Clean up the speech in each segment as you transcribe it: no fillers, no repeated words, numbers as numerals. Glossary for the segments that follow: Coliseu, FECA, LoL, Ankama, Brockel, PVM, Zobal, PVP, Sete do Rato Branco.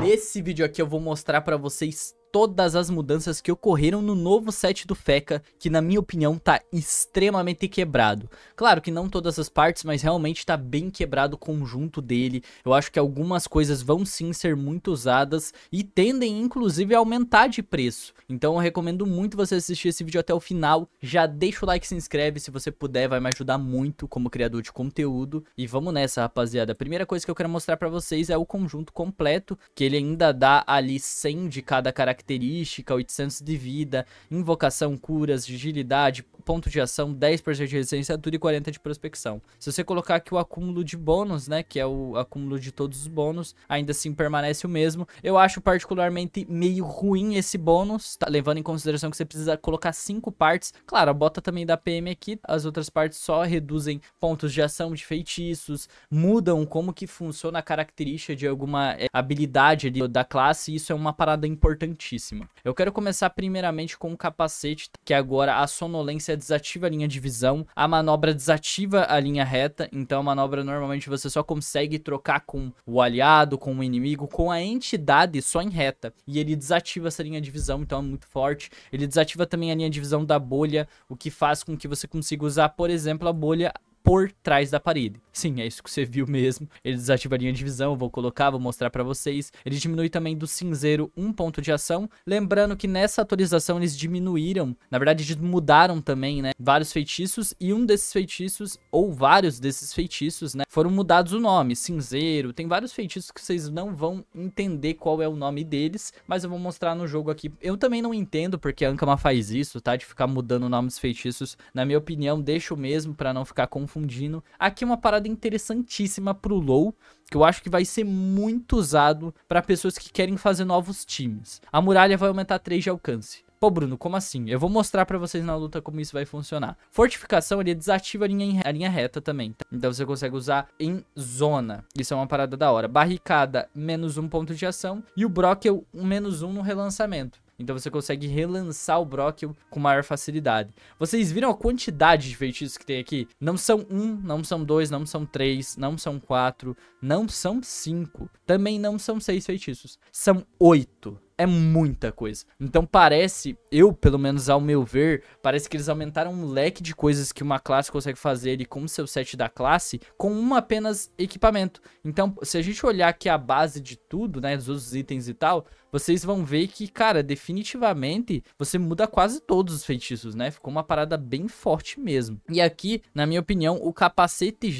Nesse vídeo aqui eu vou mostrar pra vocês todas as mudanças que ocorreram no novo set do FECA, que na minha opinião tá extremamente quebrado. Claro que não todas as partes, mas realmente tá bem quebrado o conjunto dele. Eu acho que algumas coisas vão sim ser muito usadas e tendem inclusive a aumentar de preço. Então eu recomendo muito você assistir esse vídeo até o final. Já deixa o like, se inscreve se você puder, vai me ajudar muito como criador de conteúdo. E vamos nessa, rapaziada. A primeira coisa que eu quero mostrar pra vocês é o conjunto completo, que ele ainda dá ali 100 de cada característica, 800 de vida, invocação, curas, agilidade, ponto de ação, 10% de resistência, tudo e 40% de prospecção. Se você colocar aqui o acúmulo de bônus, né, que é o acúmulo de todos os bônus, ainda assim permanece o mesmo. Eu acho particularmente meio ruim esse bônus, tá, levando em consideração que você precisa colocar 5 partes. Claro, a bota também da PM aqui, as outras partes só reduzem pontos de ação de feitiços, mudam como que funciona a característica de alguma habilidade ali da classe, isso é uma parada importantíssima. Eu quero começar primeiramente com o capacete, que agora a sonolência desativa a linha de visão, a manobra desativa a linha reta, então a manobra normalmente você só consegue trocar com o aliado, com o inimigo, com a entidade só em reta, e ele desativa essa linha de visão, então é muito forte. Ele desativa também a linha de visão da bolha, o que faz com que você consiga usar, por exemplo, a bolha por trás da parede. Sim, é isso que você viu mesmo. Ele desativa a linha de visão, eu vou colocar, vou mostrar pra vocês. Ele diminui também do cinzeiro 1 ponto de ação. Lembrando que nessa atualização eles diminuíram, na verdade eles mudaram também, né, vários feitiços, e um desses feitiços, ou vários desses feitiços, né, foram mudados o nome, cinzeiro. Tem vários feitiços que vocês não vão entender qual é o nome deles, mas eu vou mostrar no jogo aqui. Eu também não entendo porque a Ankama faz isso, tá, de ficar mudando o nome dos feitiços. Na minha opinião, deixa o mesmo pra não ficar confuso. Aqui uma parada interessantíssima pro LoL, que eu acho que vai ser muito usado para pessoas que querem fazer novos times. A muralha vai aumentar 3 de alcance. Pô, Bruno, como assim? Eu vou mostrar pra vocês na luta como isso vai funcionar. Fortificação, ele desativa a linha reta também, tá? Então você consegue usar em zona. Isso é uma parada da hora. Barricada, menos 1 ponto de ação. E o Brockel, menos 1 no relançamento. Então você consegue relançar o Brockel com maior facilidade. Vocês viram a quantidade de feitiços que tem aqui? Não são 1, não são 2, não são 3, não são 4, não são 5. Também não são 6 feitiços. São 8. É muita coisa. Então parece, eu pelo menos ao meu ver, parece que eles aumentaram um leque de coisas que uma classe consegue fazer ali com o seu set da classe, com um apenas equipamento. Então se a gente olhar aqui a base de tudo, né, dos outros itens e tal, vocês vão ver que, cara, definitivamente você muda quase todos os feitiços, né? Ficou uma parada bem forte mesmo. E aqui, na minha opinião, o capacete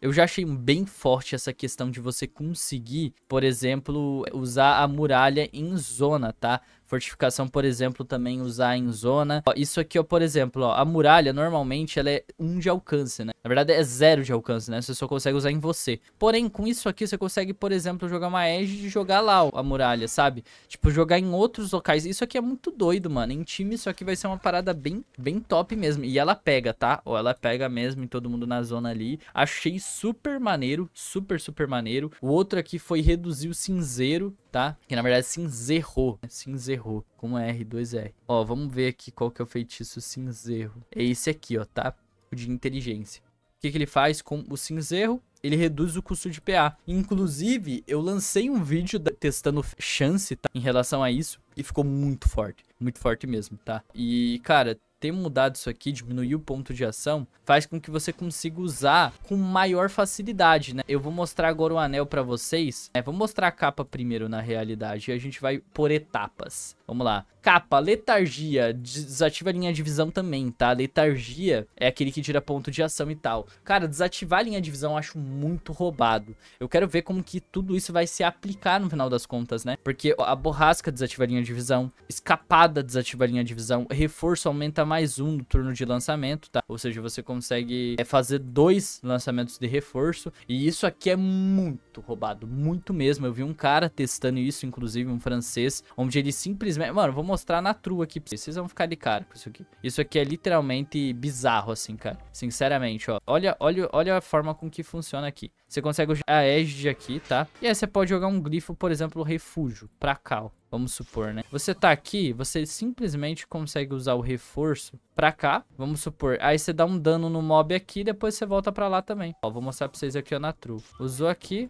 eu já achei bem forte essa questão de você conseguir, por exemplo, usar a muralha em zona, tá? Fortificação, por exemplo, também usar em zona. Ó, isso aqui, ó, por exemplo, ó, a muralha normalmente ela é 1 de alcance, né? Na verdade é 0 de alcance, né? Você só consegue usar em você. Porém, com isso aqui você consegue, por exemplo, jogar uma edge e jogar lá a muralha, sabe? Tipo, jogar em outros locais. Isso aqui é muito doido, mano. Em time isso aqui vai ser uma parada bem top mesmo. E ela pega, tá? Ó, ela pega mesmo em todo mundo na zona ali. Achei super maneiro, super maneiro. O outro aqui foi reduzir o cinzeiro, tá? Que na verdade cinzerrou, né? Cinzerrou. Com R2R. Ó, vamos ver aqui qual que é o feitiço cinzerro. É esse aqui, ó, tá? O de inteligência. O que que ele faz com o cinzerro? Ele reduz o custo de PA. Inclusive, eu lancei um vídeo testando chance, tá? Em relação a isso. E ficou muito forte mesmo, tá? E, cara, ter mudado isso aqui, diminuir o ponto de ação, faz com que você consiga usar com maior facilidade, né? Eu vou mostrar agora o anel pra vocês. Vou mostrar a capa primeiro, na realidade, e a gente vai por etapas. Vamos lá. Capa, letargia, desativa a linha de visão também, tá? Letargia é aquele que tira ponto de ação e tal. Cara, desativar a linha de visão eu acho muito roubado. Eu quero ver como que tudo isso vai se aplicar no final das contas, né? Porque a borrasca desativa a linha de visão, escapada desativa a linha de visão, reforço aumenta mais 1 no turno de lançamento, tá? Ou seja, você consegue fazer 2 lançamentos de reforço, e isso aqui é muito roubado, muito mesmo. Eu vi um cara testando isso, inclusive um francês, onde ele simplesmente... Mano, vou mostrar na trua aqui pra vocês, vocês vão ficar de cara com isso aqui. Isso aqui é literalmente bizarro, assim, cara. Sinceramente, ó. Olha a forma com que funciona aqui. Você consegue a égide aqui, tá? E aí você pode jogar um glifo, por exemplo, refúgio, pra cá, ó. vamos supor, né? Você tá aqui, você simplesmente consegue usar o reforço pra cá, vamos supor. Aí você dá um dano no mob aqui e depois você volta pra lá também. Ó, vou mostrar pra vocês aqui, ó, na true. Usou aqui.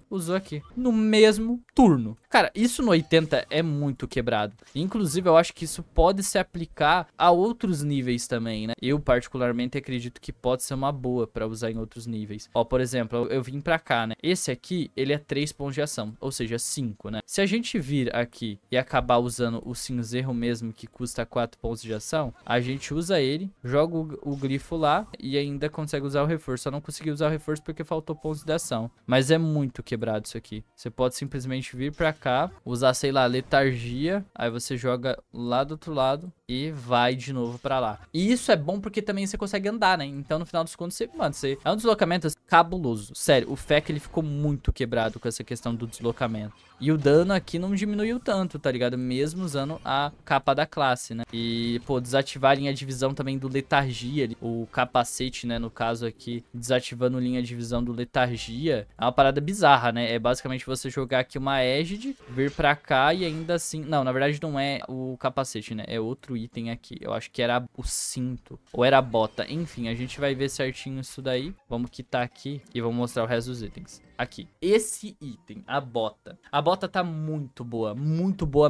No mesmo turno. Cara, isso no 80 é muito quebrado. Inclusive, eu acho que isso pode se aplicar a outros níveis também, né? Eu, particularmente, acredito que pode ser uma boa pra usar em outros níveis. Ó, por exemplo, eu vim pra cá, né? Esse aqui, ele é 3 pontos de ação, ou seja, 5, né? Se a gente vir aqui e acabar usando o cinzeiro mesmo, que custa 4 pontos de ação, a gente usa ele, joga o grifo lá e ainda consegue usar o reforço. Só não consegui usar o reforço porque faltou pontos de ação. Mas é muito quebrado isso aqui. Você pode simplesmente vir pra cá, usar, sei lá, letargia, aí você joga lá do outro lado e vai de novo pra lá. E isso é bom porque também você consegue andar, né? Então no final dos contos você, mano, você... é um deslocamento cabuloso. Sério, o FECA ele ficou muito quebrado com essa questão do deslocamento. E o dano aqui não diminuiu tanto, tá ligado? Mesmo usando a capa da classe, né? E, pô, desativar a linha de visão também do letargia, o capacete, né? No caso aqui, desativando linha de visão do letargia, é uma parada bizarra, né? É basicamente você jogar aqui uma égide, vir pra cá e ainda assim... Não, na verdade não é o capacete, né? É outro item aqui. Eu acho que era o cinto, ou era a bota. Enfim, a gente vai ver certinho isso daí. Vamos quitar aqui e vamos mostrar o resto dos itens. Aqui, esse item, a bota. A bota tá muito boa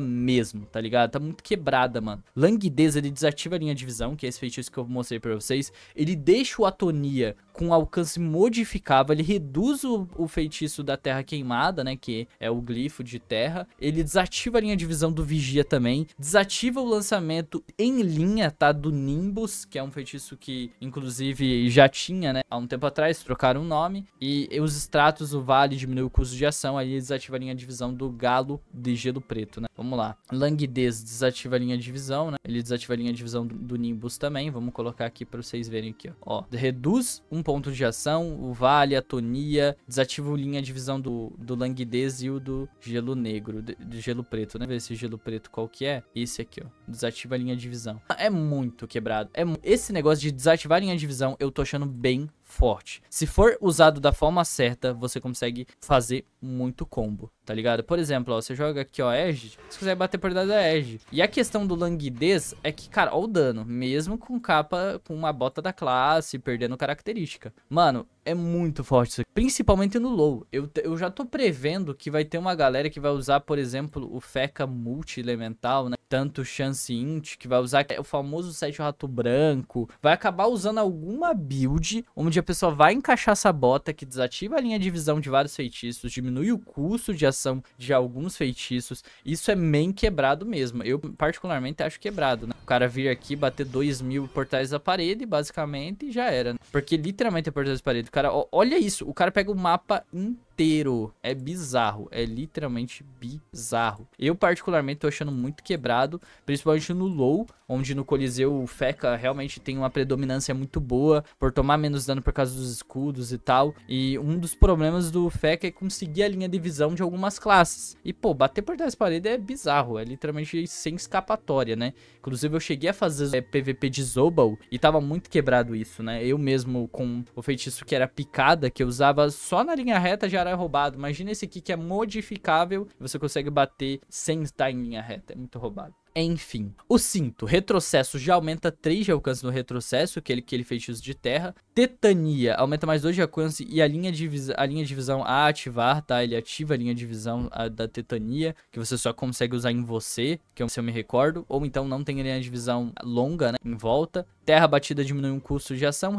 mesmo, tá ligado? Tá muito quebrada, mano. Languidez, ele desativa a linha de visão, que é esse feitiço que eu mostrei pra vocês. Ele deixa o atonia com alcance modificável, ele reduz o feitiço da terra queimada, né, que é o glifo de terra. Ele desativa a linha de visão do vigia também, desativa o lançamento em linha, tá, do Nimbus, que é um feitiço que, inclusive, já tinha, né, há um tempo atrás, trocaram o nome. E os extratos, o vale diminui o custo de ação, aí desativa a linha de visão do galo de gelo preto, né? Vamos lá. Languidez desativa a linha de visão, né? Ele desativa a linha de visão do Nimbus também. Vamos colocar aqui pra vocês verem aqui, ó. Reduz um ponto de ação, o vale, a atonia, desativa a linha de visão do languidez e o do gelo negro, de gelo preto, né? Ver esse gelo preto qual que é. Esse aqui, ó. Desativa a linha de visão. É muito quebrado. Esse negócio de desativar a linha de visão eu tô achando bem forte. Se for usado da forma certa, você consegue fazer muito combo, tá ligado? Por exemplo, ó, você joga aqui, ó, Edge, você consegue bater por dentro da Edge. E a questão do languidez é que, cara, ó o dano, mesmo com capa, com uma bota da classe, perdendo característica. Mano, é muito forte isso aqui, principalmente no low. Eu já tô prevendo que vai ter uma galera que vai usar, por exemplo, o FECA multi-elemental, né? Tanto chance int, que vai usar o famoso Sete do Rato Branco. Vai acabar usando alguma build onde a pessoa vai encaixar essa bota que desativa a linha de visão de vários feitiços, diminui o custo de ação de alguns feitiços. Isso é main quebrado mesmo. Eu particularmente acho quebrado, né? O cara vir aqui, bater 2000 portais da parede, basicamente, e já era, né? Porque literalmente é portais da parede. Cara, olha isso, o cara pega o mapa inteiro, é bizarro, é literalmente bizarro. Eu particularmente tô achando muito quebrado, principalmente no low, onde no Coliseu o FECA realmente tem uma predominância muito boa, por tomar menos dano por causa dos escudos e tal, e um dos problemas do FECA é conseguir a linha de visão de algumas classes, e pô, bater por trás da parede é bizarro, é literalmente sem escapatória, né? Inclusive eu cheguei a fazer PVP de Zobal e tava muito quebrado isso, né? Eu mesmo com o feitiço que era picada, que eu usava só na linha reta, já era roubado. Imagina esse aqui que é modificável, você consegue bater sem estar em linha reta, é muito roubado. Enfim, o cinto, retrocesso, já aumenta 3 de alcance no retrocesso, que é aquele feitiço de terra. Tetania, aumenta mais 2 de alcance e a linha de visão a ativar, tá? Ele ativa a linha de visão da tetania, que você só consegue usar em você, que se eu me recordo, ou então não tem linha de visão longa, né? Em volta. Terra batida diminui um custo de ação,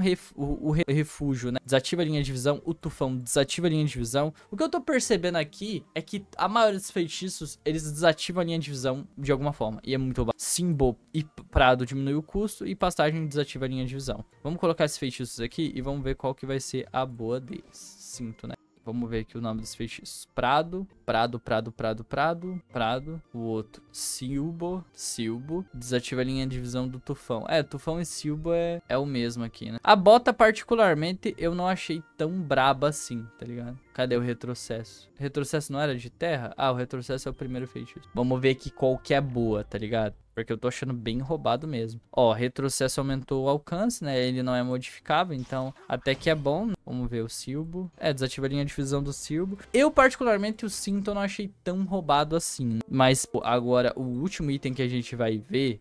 refúgio, né? Desativa a linha de visão, o tufão desativa a linha de visão. O que eu tô percebendo aqui é que a maioria dos feitiços, eles desativam a linha de visão de alguma forma. E é muito roubado. Simbo e prado diminui o custo e pastagem desativa a linha de visão. Vamos colocar esses feitiços aqui e vamos ver qual que vai ser a boa deles. Sinto, né? Vamos ver aqui o nome dos feitiços. Prado. O outro, Silbo. Desativa a linha de visão do tufão. É, tufão e silbo é o mesmo aqui, né? A bota, particularmente, eu não achei tão braba assim, tá ligado? Cadê o retrocesso? Retrocesso não era de terra? Ah, o retrocesso é o primeiro feitiço. Vamos ver aqui qual que é boa, tá ligado? Porque eu tô achando bem roubado mesmo. Ó, retrocesso aumentou o alcance, né? Ele não é modificável, então até que é bom. Vamos ver o silbo. É, desativa a linha de fusão do silbo. Eu, particularmente, o cinto eu não achei tão roubado assim. Mas, pô, agora, o último item que a gente vai ver,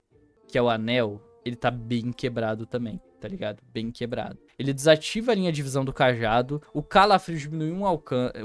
que é o anel, ele tá bem quebrado também, tá ligado? Bem quebrado. Ele desativa a linha de visão do cajado, o calafrio diminui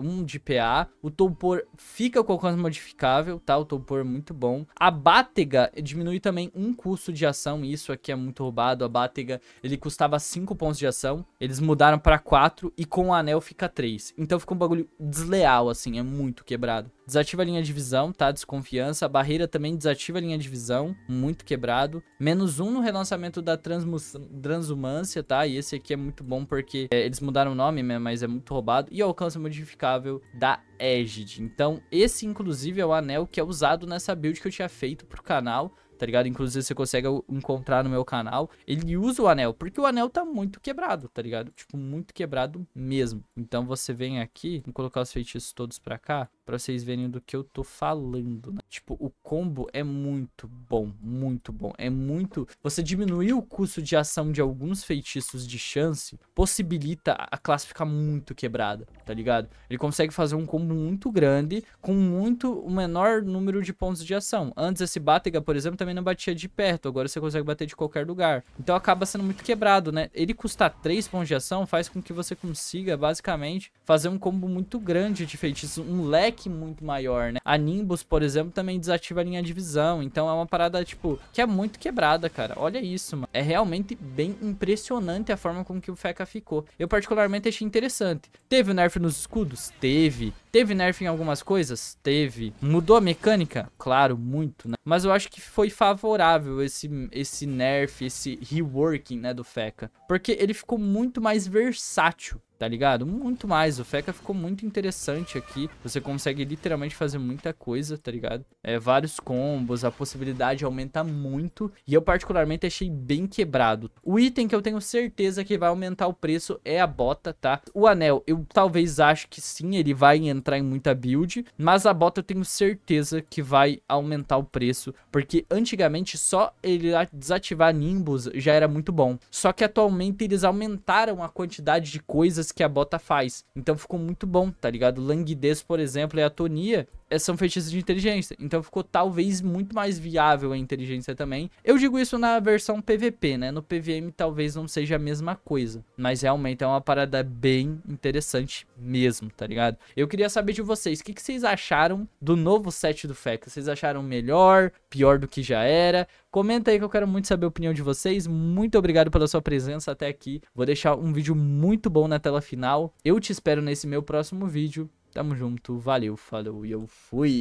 um de PA, o toupor fica com alcance modificável, tá? O toupor é muito bom. A bátega diminui também um custo de ação, isso aqui é muito roubado. A bátega, ele custava 5 pontos de ação, eles mudaram pra 4 e com o anel fica 3. Então fica um bagulho desleal, assim, é muito quebrado. Desativa a linha de visão, tá? Desconfiança. A barreira também desativa a linha de visão, muito quebrado. Menos 1 no relançamento da transumância, tá? E esse aqui é muito bom porque eles mudaram o nome, mas é muito roubado. E o alcance modificável da Égide. Então, esse, inclusive, é o anel que é usado nessa build que eu tinha feito pro canal, tá ligado? Inclusive, você consegue encontrar no meu canal. Ele usa o anel, porque o anel tá muito quebrado, tá ligado? Tipo, muito quebrado mesmo. Então, você vem aqui, vou colocar os feitiços todos pra cá, pra vocês verem do que eu tô falando, né? Tipo, o combo é muito bom, muito bom. É muito... Você diminuir o custo de ação de alguns feitiços de chance possibilita a classe ficar muito quebrada, tá ligado? Ele consegue fazer um combo muito grande com o menor número de pontos de ação. Antes, esse Bátega, por exemplo, também não batia de perto. Agora você consegue bater de qualquer lugar. Então acaba sendo muito quebrado, né? Ele custar 3 pontos de ação faz com que você consiga, basicamente, fazer um combo muito grande de feitiços. Um leque muito maior, né? A Nimbus, por exemplo, também desativa a linha de visão. Então é uma parada, tipo, que é muito quebrada, cara. Olha isso, mano. É realmente bem impressionante a forma com que o FECA ficou. Eu particularmente achei interessante. Teve o nerf nos escudos? Teve. Teve nerf em algumas coisas? Teve. Mudou a mecânica? Claro, muito, né? Mas eu acho que foi favorável esse nerf, esse reworking, né, do FECA. Porque ele ficou muito mais versátil, tá ligado? Muito mais. O FECA ficou muito interessante aqui. Você consegue literalmente fazer muita coisa, tá ligado? Vários combos, a possibilidade aumenta muito. E eu particularmente achei bem quebrado. O item que eu tenho certeza que vai aumentar o preço é a bota, tá? O anel, eu talvez acho que sim, ele vai entrar em muita build. Mas a bota eu tenho certeza que vai aumentar o preço. Porque antigamente só ele desativar Nimbus já era muito bom. Só que atualmente eles aumentaram a quantidade de coisas que a bota faz, então ficou muito bom, tá ligado? Languidez, por exemplo, e atonia são feitiços de inteligência, então ficou talvez muito mais viável a inteligência também. Eu digo isso na versão PVP, né? No PVM talvez não seja a mesma coisa, mas realmente é uma parada bem interessante mesmo, tá ligado? Eu queria saber de vocês, o que vocês acharam do novo set do FECA? Vocês acharam melhor, pior do que já era? Comenta aí que eu quero muito saber a opinião de vocês. Muito obrigado pela sua presença até aqui. Vou deixar um vídeo muito bom na tela final. Eu te espero nesse meu próximo vídeo. Tamo junto, valeu, falou e eu fui!